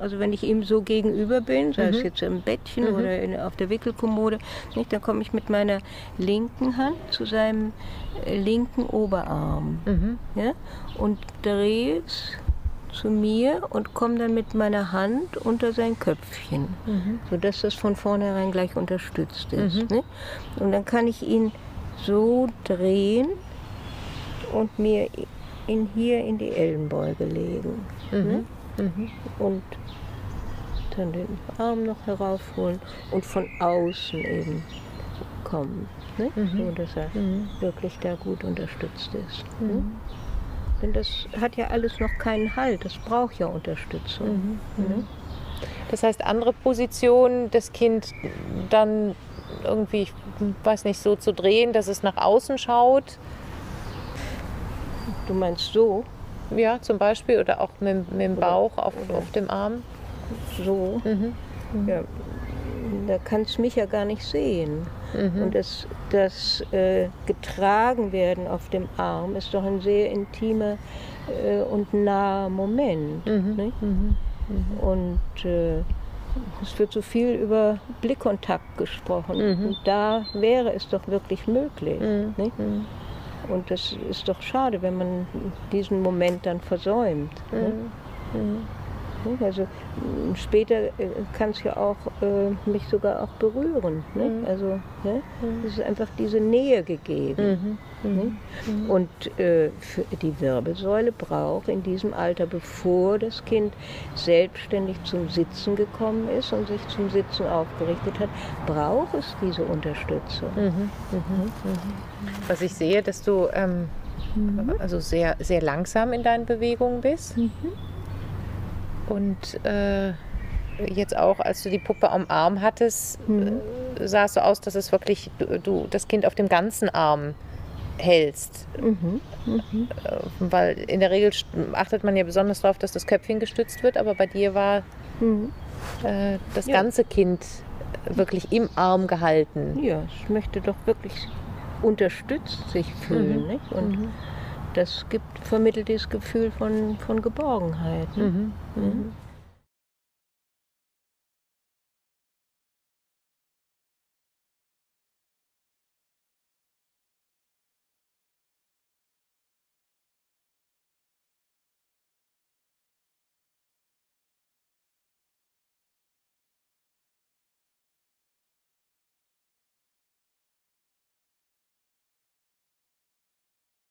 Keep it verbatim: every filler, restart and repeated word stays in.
Also wenn ich ihm so gegenüber bin, sei mhm. es jetzt im Bettchen mhm. oder in, auf der Wickelkommode, nicht, dann komme ich mit meiner linken Hand zu seinem linken Oberarm mhm. ja, und drehe es zu mir und komme dann mit meiner Hand unter sein Köpfchen, mhm. sodass das von vornherein gleich unterstützt ist. Mhm. Ne? Und dann kann ich ihn so drehen und mir ihn hier in die Ellenbeuge legen. Mhm. Ne? Mhm. Und dann den Arm noch heraufholen und von außen eben kommen, ne? mhm. so dass er mhm. wirklich da gut unterstützt ist. Mhm. Ne? Denn das hat ja alles noch keinen Halt, das braucht ja Unterstützung. Mhm. Mhm. Das heißt, andere Positionen, das Kind dann irgendwie, ich weiß nicht, so zu drehen, dass es nach außen schaut. Du meinst so? Ja, zum Beispiel, oder auch mit, mit dem Bauch auf, auf dem Arm. So. Mhm. Mhm. Ja, da kannst du mich ja gar nicht sehen. Mhm. Und das, das äh, Getragenwerden auf dem Arm ist doch ein sehr intimer äh, und naher Moment. Mhm. Nicht? Mhm. Mhm. Und äh, es wird so viel über Blickkontakt gesprochen. Mhm. Und da wäre es doch wirklich möglich. Mhm. Nicht? Mhm. Und das ist doch schade, wenn man diesen Moment dann versäumt. Ne? Mhm. Also später kann es ja auch äh, mich sogar auch berühren. Ne? Mhm. Also ne? Mhm. Es ist einfach diese Nähe gegeben. Mhm. Ne? Mhm. Und äh, für die Wirbelsäule braucht in diesem Alter, bevor das Kind selbstständig zum Sitzen gekommen ist und sich zum Sitzen aufgerichtet hat, braucht es diese Unterstützung. Mhm. Mhm. Mhm. Was ich sehe, dass du ähm, mhm. also sehr, sehr langsam in deinen Bewegungen bist. Mhm. Und äh, jetzt auch, als du die Puppe am Arm hattest, mhm. äh, sah es so aus, dass es wirklich du, du das Kind auf dem ganzen Arm hältst. Mhm. Mhm. Äh, weil in der Regel achtet man ja besonders darauf, dass das Köpfchen gestützt wird, aber bei dir war mhm. äh, das ja. ganze Kind wirklich im Arm gehalten. Ja, ich möchte doch wirklich unterstützt sich fühlen, mhm. nicht? Und mhm. das gibt, vermittelt dieses Gefühl von, von Geborgenheit. Mhm. Mhm.